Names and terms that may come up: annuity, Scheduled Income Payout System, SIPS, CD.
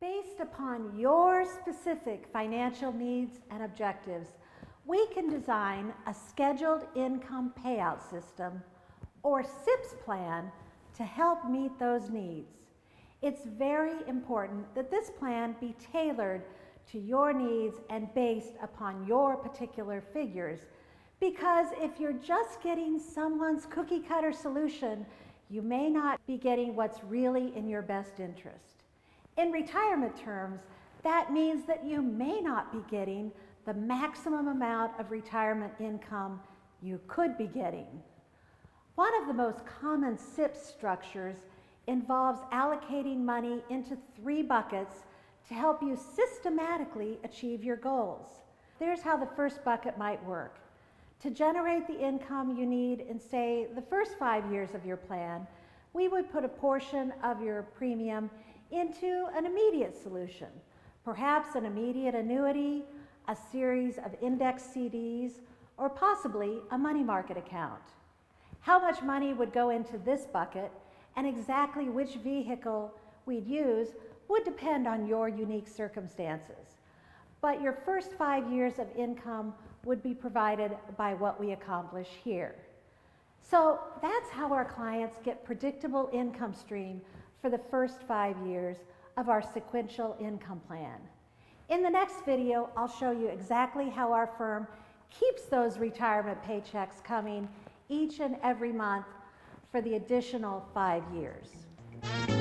Based upon your specific financial needs and objectives, we can design a scheduled income payout system, or SIPS plan, to help meet those needs. It's very important that this plan be tailored to your needs and based upon your particular figures, because if you're just getting someone's cookie cutter solution, you may not be getting what's really in your best interest. In retirement terms, that means that you may not be getting the maximum amount of retirement income you could be getting. One of the most common SIPS structures involves allocating money into 3 buckets to help you systematically achieve your goals. There's how the first bucket might work. To generate the income you need in, say, the first 5 years of your plan, we would put a portion of your premium into an immediate solution, perhaps an immediate annuity, a series of index CDs, or possibly a money market account. How much money would go into this bucket and exactly which vehicle we'd use would depend on your unique circumstances. But your first 5 years of income would be provided by what we accomplish here. So that's how our clients get predictable income stream for the first 5 years of our sequential income plan. In the next video, I'll show you exactly how our firm keeps those retirement paychecks coming each and every month for the additional 5 years.